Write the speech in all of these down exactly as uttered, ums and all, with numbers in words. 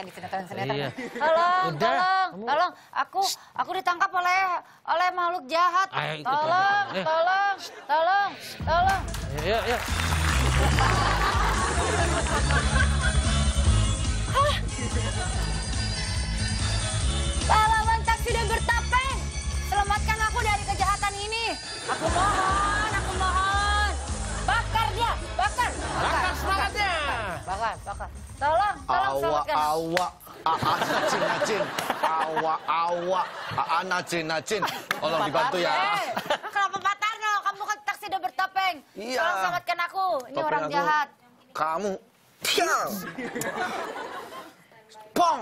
kayak di sinetron-sinetron. Iya. Tolong, udah, tolong, kamu... tolong. Aku, aku ditangkap oleh oleh makhluk jahat. Ayo, ikut, tolong, ikut, tolong, ikut. tolong, tolong, tolong. Iya, iya. Hah? Pahlawan tak sudah bertapeng. Selamatkan aku dari kejahatan ini. Aku mohon, aku mohon. Bakar dia, bakar. Bakar semangatnya. Bakar, bakar. Tolong, tolong selamatkan. Awa, awa, nacin, nacin. Awa, awa, nacin, nacin. Tolong dibantu ya. Kenapa Pak Tarno? Kamu kan tak sudah bertapeng. Iya. Tolong selamatkan aku. Ini orang jahat. Kamu. Pong.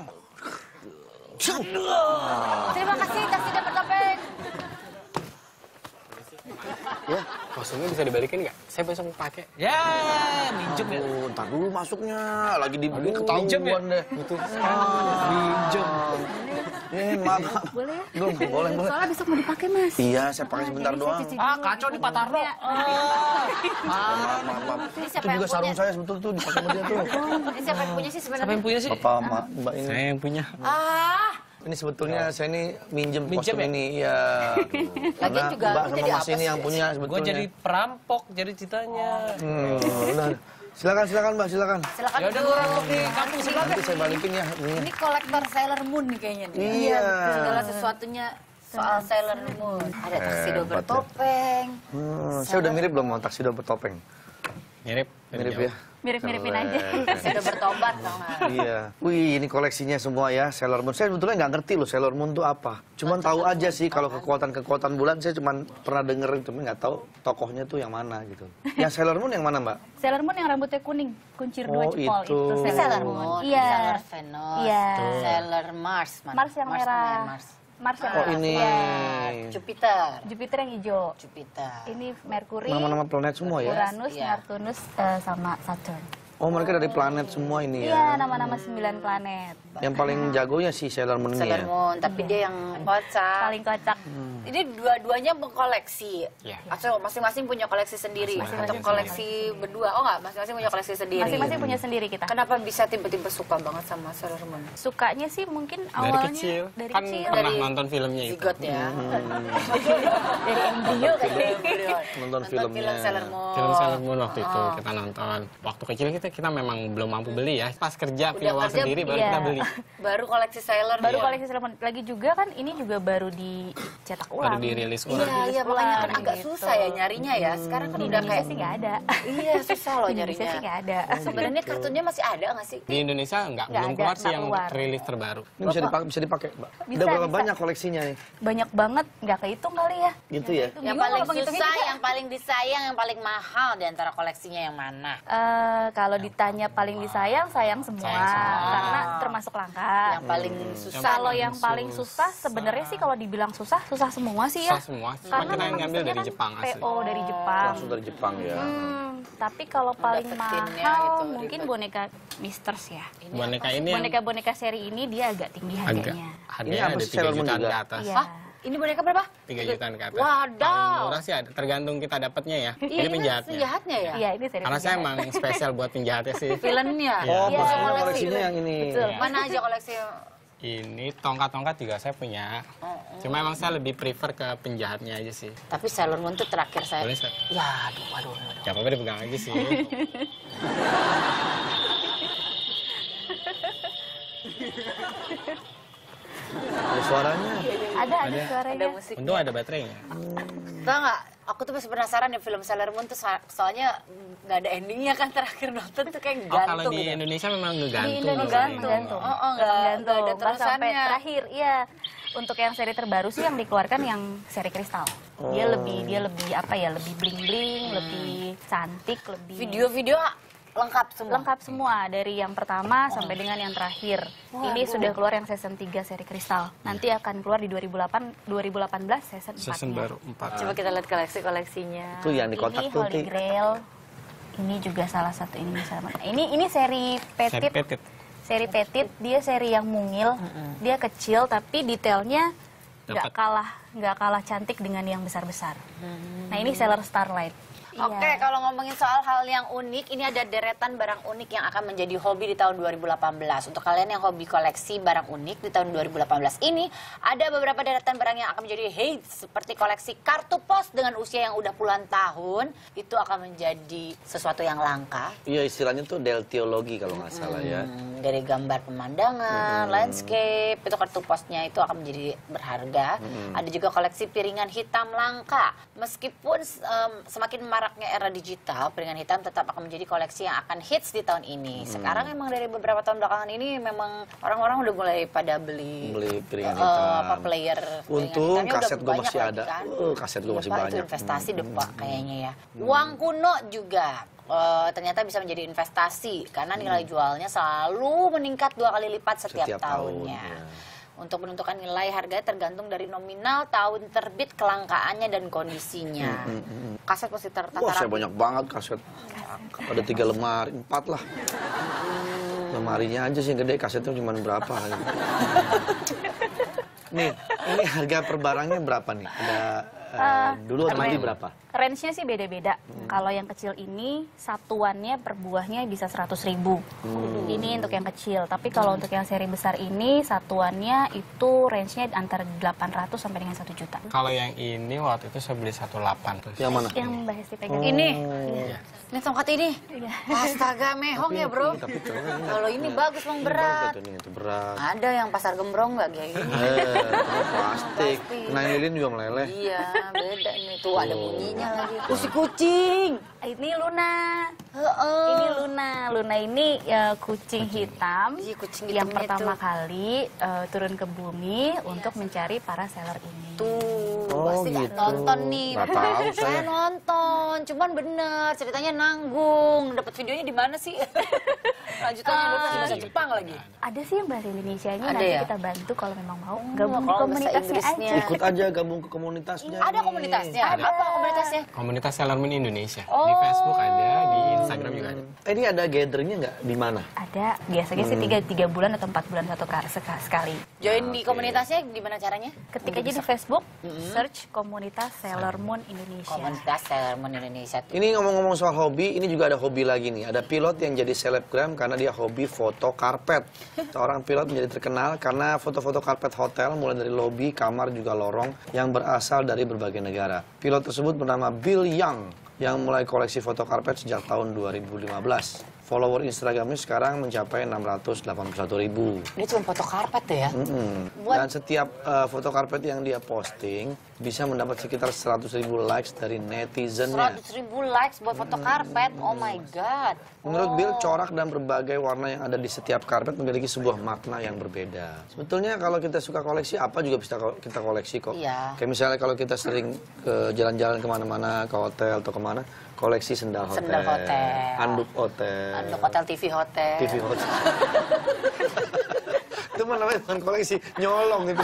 Terima kasih tak sudah bertopeng. Ya, kosongnya bisa dibalikin nggak? Saya besok pakai. Ya, minjem ya. Ntar dulu masuknya, lagi dibeli ketahuan deh. Betul. Minjem. Eh, maaf. Boleh ya? Belum, boleh, boleh. Soalnya besok mau dipakai, Mas. Iya, saya pakai sebentar doang. Ah, kacau nih Pak Tarno. Maaf, maaf, maaf. Itu juga sarung saya sebetulnya tuh dipakai sama dia tuh. Ini siapa yang punya sih sebenarnya? Siapa yang punya sih? Bapak, Mbak ini. Saya yang punya. Ah. Ini sebetulnya saya ini minjem kostum ini, ya. Karena Mbak sama Mas ini yang punya sebetulnya. Gue jadi perampok, jadi ceritanya. Silakan, silakan Mbak, silakan. Silakan. Yaudah, gue rampok di kampung sebelah. Nanti saya balikin ya. Ini kolektor Sailor Moon nih kayaknya. Iya. Segala sesuatunya soal Sailor Moon. Ada taksido bertopeng. Saya udah mirip belum sama taksido bertopeng? Mirip. Mirip ya? Mirip-miripin aja. Sudah bertobat dong. Iya. Wih, ini koleksinya semua ya, Sailor Moon. Saya sebetulnya nggak ngerti loh Sailor Moon itu apa. Cuman tahu aja sih kalau kekuatan-kekuatan bulan, saya cuman pernah dengerin, cuman nggak tahu tokohnya tuh yang mana gitu. Yang Sailor Moon yang mana, Mbak? Sailor Moon yang rambutnya kuning, kuncir dua jempol. Itu Sailor Moon, Sailor Venus, Sailor Mars. Mars yang merah. Mars yang merah. Oh, ini. Jupiter. Jupiter yang hijau. Jupiter. Ini Merkuri. Nama-nama planet semua ya? Uranus, Neptunus, sama Saturn. Oh, mereka dari planet semua ini ya? Iya, nama-nama sembilan planet. Yang paling jagonya si Sailor Moon ya? Sailor Moon, tapi dia yang kocak. Paling kocak. Ini dua-duanya mengkoleksi. Atau masing-masing punya koleksi sendiri? Atau koleksi berdua? Oh nggak, masing-masing punya koleksi sendiri? Masing-masing punya sendiri kita. Kenapa bisa tiba-tiba suka banget sama Sailor Moon? Sukanya sih mungkin awalnya dari kecil. Dari kecil. Kan pernah nonton filmnya itu. Zigot ya. Dari embryo kayaknya. Nonton filmnya. Film Sailor Moon waktu itu kita nonton. Waktu kecil kita kita memang belum mampu beli ya, pas kerja punya uang sendiri baru kita beli. Baru koleksi Sailor, baru koleksi Sailor Moon. Lagi juga kan ini juga baru dicetak ulang, baru dirilis ulang. Iya, makanya kan agak susah ya nyarinya ya. Sekarang kan udah kayak nggak ada. Iya, susah loh nyarinya. Nggak ada. Sebenarnya kartunnya masih ada nggak sih? Di Indonesia nggak, belum keluar sih yang rilis terbaru. Ini bisa dipakai, bisa dipakai, Mbak. Udah berapa banyak koleksinya nih? Banyak banget, nggak kehitung kali ya. Gitu ya. Yang paling susah, yang paling disayang, yang paling mahal di antara koleksinya yang mana? Kalau ditanya paling disayang, sayang semua, karena termasuk langka. Yang paling susah. Kalau yang paling susah, sebenarnya sih kalau dibilang susah, susah semua sih ya. Susah semua. Karena kita ngambil dari Jepang asli. P O dari Jepang. Langsung dari Jepang ya. Tapi kalau paling mahal mungkin boneka Misters ya. Boneka ini. Boneka-boneka seri ini dia agak tinggi harganya. Harganya ada tiga jutaan ke atas. Ini boneka berapa? tiga jutaan ke atas. Wadaw. Murah sih, tergantung kita dapatnya ya. Ini penjahatnya. Penjahatnya ya? Iya, ini serius. Karena saya emang spesial buat penjahatnya sih. Villainnya? Oh, koleksinya yang ini. Mana aja koleksi? Ini tongkat-tongkat juga saya punya. Cuma emang saya lebih prefer ke penjahatnya aja sih. Tapi Sailor Moon tuh terakhir saya. Boleh, saya? Ya, aduh, aduh, aduh. Gak apa-apa dipegang aja sih. Ada suaranya? Ada, ada suaranya. Ada musiknya. Untung ada baterainya. Tau gak, aku tuh masih penasaran ya film Sailor Moon tuh soalnya gak ada endingnya kan, terakhir nonton tuh kayak gantung. Oh, kalau di Indonesia memang ngegantung. Di Indonesia ngegantung. Oh, oh, ngegantung. Gak ada terusannya. Sampai terakhir, iya. Untuk yang seri terbaru sih yang dikeluarkan yang seri kristal. Dia lebih, dia lebih apa ya, lebih bling-bling, lebih cantik, lebih... Video-video... Lengkap semua? Lengkap semua, dari yang pertama sampai dengan yang terakhir. Wah, ini aduh. Sudah keluar yang season tiga seri kristal. Nanti akan keluar di dua ribu delapan belas season empat. Season baru empat. Coba kita lihat koleksi-koleksinya. Itu yang di kotak ini Holy Grail. Ini juga salah satu ini misalnya. Ini, ini seri Petit. Seri Petit. Seri Petit, dia seri yang mungil. Dia kecil tapi detailnya nggak kalah, nggak kalah cantik dengan yang besar-besar. Nah ini Stellar Starlight. Oke, okay, yeah. Kalau ngomongin soal hal yang unik, ini ada deretan barang unik yang akan menjadi hobi di tahun dua ribu delapan belas. Untuk kalian yang hobi koleksi barang unik di tahun dua ribu delapan belas ini, ada beberapa deretan barang yang akan menjadi hits, seperti koleksi kartu pos dengan usia yang udah puluhan tahun, itu akan menjadi sesuatu yang langka. Iya, istilahnya tuh deltiologi kalau nggak salah hmm, ya. Dari gambar pemandangan, hmm. landscape, itu kartu posnya itu akan menjadi berharga. Hmm. Ada juga koleksi piringan hitam langka. Meskipun um, semakin marak era digital, piringan hitam tetap akan menjadi koleksi yang akan hits di tahun ini. Sekarang hmm. emang dari beberapa tahun belakangan ini memang orang-orang udah mulai pada beli, beli piringan uh, hitam. Apa player untung kaset gue masih ada. Kan? Uh, kaset gue masih banyak. Itu investasi hmm. deh Pak kayaknya ya. Hmm. Uang kuno juga Uh, ternyata bisa menjadi investasi karena nilai hmm. jualnya selalu meningkat dua kali lipat setiap, setiap tahunnya. Tahun, ya. Untuk menentukan nilai harganya tergantung dari nominal, tahun terbit, kelangkaannya, dan kondisinya. Mm, mm, mm. Kaset pasti tertata. Wah, saya banyak banget kaset. Ada tiga lemari, empat lah. Mm. Lemarinya aja sih gede, kasetnya cuma berapa. Nih, ini harga per barangnya berapa nih? Ada uh, uh, dulu atau nanti berapa? Range-nya sih beda-beda. Hmm. Kalau yang kecil ini satuannya per buahnya bisa seratus ribu. Hmm. Ini untuk yang kecil. Tapi kalau hmm. untuk yang seri besar ini satuannya itu range-nya antara delapan ratus sampai dengan satu juta. Kalau yang ini waktu itu saya beli satu delapan. Yang mana? Yang Mbak Hesti pegang. Oh. Ini. Iya. Ini tongkat ini. Iya. Astaga, mehong tapi, ya, Bro. Kalau ini bagus, Bang, berat. Ini itu berat. Ada yang pasar gembrong nggak kayak gini? Eh, plastik. Nah, lilin juga meleleh. Iya, beda ini tuh oh. ada bunyinya. Oh, si kucing. Ini Luna. Uh -uh. Ini Luna. Luna ini uh, kucing hitam. Iya, kucing hitam yang pertama itu. kali uh, turun ke bumi ya, untuk ya. mencari para sailor ini. Tuh, oh, pasti gitu. Gak nonton nih. Gak tahu, saya. saya nonton, cuman bener ceritanya nanggung. Dapat videonya di mana sih? Lanjutannya uh, di bahasa Jepang lagi. Ada sih yang bahasa Indonesianya. Ada nanti ya? Kita bantu kalau memang mau. Gabung ke komunitasnya aja. Ikut aja gabung ke komunitasnya. Ada nih. komunitasnya. Ada. Apa komunitas? Komunitas Sailor Moon Indonesia. Oh. Di Facebook ada, di Instagram juga ada. Eh, ini ada gathering-nya nggak? Di mana? Ada. Biasanya hmm. sih tiga, tiga bulan atau empat bulan satu kali sekali. Join okay. di komunitasnya gimana caranya? Ketik aja di Facebook, hmm. search Komunitas Sailor Moon Indonesia. Komunitas Sailor Moon Indonesia. Tuh. Ini ngomong-ngomong soal hobi, ini juga ada hobi lagi nih. Ada pilot yang jadi selebgram karena dia hobi foto karpet. Seorang pilot menjadi terkenal karena foto-foto karpet hotel mulai dari lobi, kamar, juga lorong yang berasal dari berbagai negara. Pilot tersebut bernama Bill Young yang mulai koleksi foto karpet sejak tahun dua ribu lima belas. Follower Instagramnya sekarang mencapai enam ratus delapan puluh satu ribu. Ini cuma foto karpet ya? Mm-hmm. Dan setiap uh, foto karpet yang dia posting bisa mendapat sekitar seratus ribu likes dari netizennya. seratus ribu likes buat foto karpet? Mm-hmm. Oh my God. Menurut oh. Bill, corak dan berbagai warna yang ada di setiap karpet memiliki sebuah makna yang berbeda. Sebetulnya kalau kita suka koleksi, apa juga bisa kita koleksi kok. Iya. Kayak misalnya kalau kita sering ke jalan-jalan kemana-mana, ke hotel atau kemana, koleksi sendal hotel, sendal hotel. anduk hotel, anduk hotel, T V hotel, T V hotel. Itu namanya bukan koleksi, nyolong itu.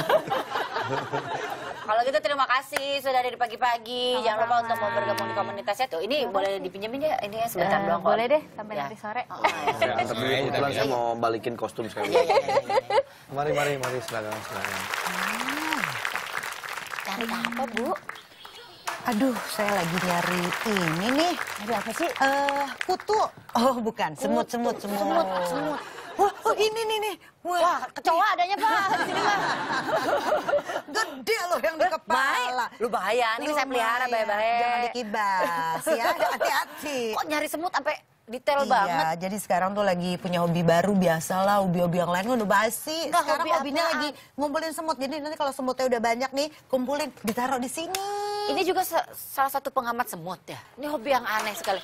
Kalau gitu terima kasih sudah ada di pagi-pagi. Jangan lupa untuk mau bergabung di komunitasnya tuh. Ini boleh dipinjemin ya? Ini ya sebentar doang. Boleh deh sampai nanti sore. Saya mau balikin kostum saya. Mari mari mari silakan silakan. Cari apa, Bu? Aduh, saya lagi nyari ini nih. Ada apa sih? Uh, kutu. Oh, bukan. Semut, semut, semut. Semut, semut. Wah, oh, ini nih nih. Wah, Wah kecoa adanya, Pak. Di sini, Pak. Gede loh yang di kepala. Lu bahaya. Ini saya pelihara, bahaya-bahaya. Jangan dikibas, ya. Hati-hati. Kok nyari semut sampai detail iya, banget. Iya, jadi sekarang tuh lagi punya hobi baru, biasalah hobi-hobi yang lain udah basi. Nggak, sekarang hobi hobinya apaan? Lagi ngumpulin semut. Jadi nanti kalau semutnya udah banyak nih, kumpulin, ditaruh di sini. Ini juga salah satu pengamat semut ya. Ini hobi yang aneh sekali.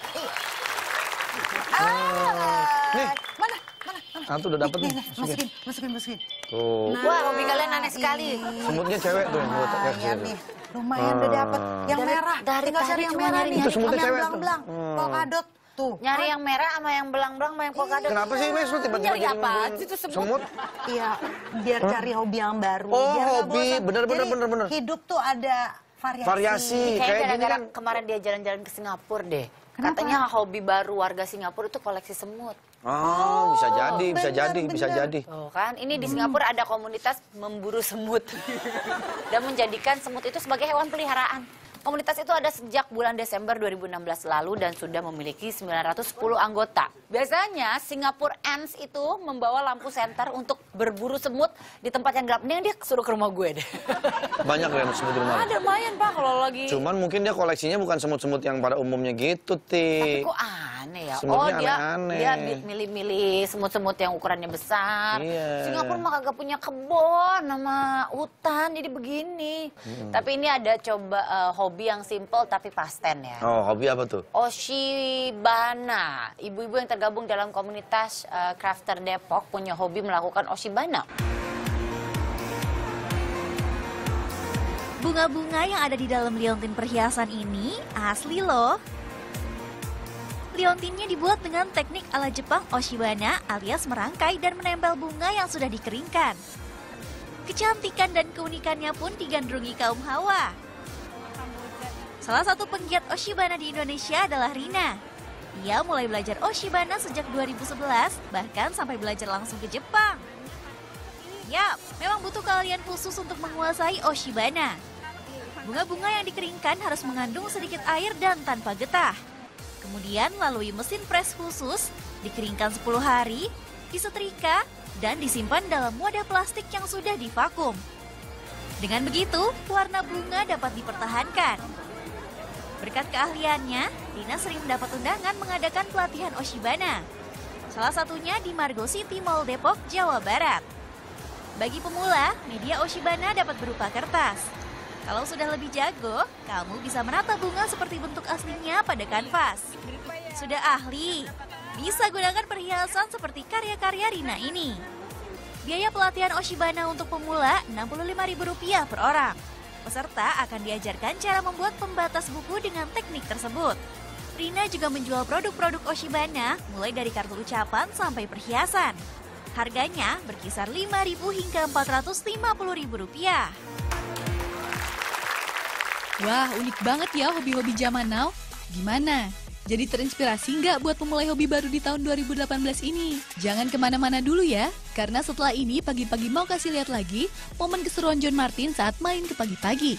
Ah, nih. Mana? Mana? Antu udah dapet nih. nih. Masukin, masukin, masukin. Tuh. Nah, wah, hobi kalian aneh sekali. Semutnya cewek tuh. Lumayan nih. Lumayan udah dapet. Yang merah. Tinggal cari yang merah nih. Itu semutnya cewek tuh. Yang belang-belang. Polkadot. Tuh. Nyari yang merah sama yang belang-belang sama yang polkadot. Kenapa sih Mes tiba-tiba jadi semut? Iya, biar cari hobi yang baru. Oh, hobi. Bener-bener, bener-bener. Hidup tuh ada variasi. variasi. Kayak gara-gara kan kemarin dia jalan-jalan ke Singapura deh. Kenapa? Katanya hobi baru warga Singapura itu koleksi semut. Oh, oh bisa jadi, bener, bisa jadi, bener. bisa jadi. Oh, kan, ini di Singapura ada komunitas memburu semut dan menjadikan semut itu sebagai hewan peliharaan. Komunitas itu ada sejak bulan Desember dua ribu enam belas lalu dan sudah memiliki sembilan ratus sepuluh anggota. Biasanya Singapore Ants itu membawa lampu senter untuk berburu semut di tempat yang gelap. Mending dia suruh ke rumah gue deh. Banyak ya semut di rumah. Ada lumayan Pak kalau lagi. Cuman mungkin dia koleksinya bukan semut-semut yang pada umumnya gitu, Ti. Tapi kok aneh ya? Semutnya oh dia aneh-aneh. Dia milih-milih semut-semut yang ukurannya besar. Iya. Singapura mah kagak punya kebun sama hutan jadi begini. Hmm. Tapi ini ada coba uh, hobi yang simple tapi pasten ya. Oh, hobi apa tuh? Oshibana. Ibu-ibu yang tergabung dalam komunitas uh, crafter Depok punya hobi melakukan Oshibana. Bunga-bunga yang ada di dalam liontin perhiasan ini asli loh. Liontinnya dibuat dengan teknik ala Jepang Oshibana alias merangkai dan menempel bunga yang sudah dikeringkan. Kecantikan dan keunikannya pun digandrungi kaum hawa. Salah satu penggiat Oshibana di Indonesia adalah Rina. Ia mulai belajar Oshibana sejak dua ribu sebelas, bahkan sampai belajar langsung ke Jepang. Yap, memang butuh keahlian khusus untuk menguasai Oshibana. Bunga-bunga yang dikeringkan harus mengandung sedikit air dan tanpa getah. Kemudian melalui mesin pres khusus, dikeringkan sepuluh hari, disetrika, dan disimpan dalam wadah plastik yang sudah divakum. Dengan begitu, warna bunga dapat dipertahankan. Berkat keahliannya, Rina sering mendapat undangan mengadakan pelatihan Oshibana. Salah satunya di Margo City Mall Depok, Jawa Barat. Bagi pemula, media Oshibana dapat berupa kertas. Kalau sudah lebih jago, kamu bisa menata bunga seperti bentuk aslinya pada kanvas. Sudah ahli, bisa gunakan perhiasan seperti karya-karya Rina ini. Biaya pelatihan Oshibana untuk pemula enam puluh lima ribu rupiah per orang. Peserta akan diajarkan cara membuat pembatas buku dengan teknik tersebut. Rina juga menjual produk-produk Oshibana mulai dari kartu ucapan sampai perhiasan. Harganya berkisar lima ribu hingga empat ratus lima puluh ribu rupiah. Wah, unik banget ya hobi-hobi zaman now. Gimana? Jadi terinspirasi nggak buat memulai hobi baru di tahun dua ribu delapan belas ini? Jangan kemana-mana dulu ya, karena setelah ini pagi-pagi mau kasih lihat lagi momen keseruan John Martin saat main ke pagi-pagi.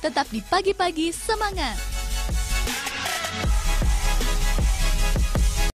Tetap di pagi-pagi semangat!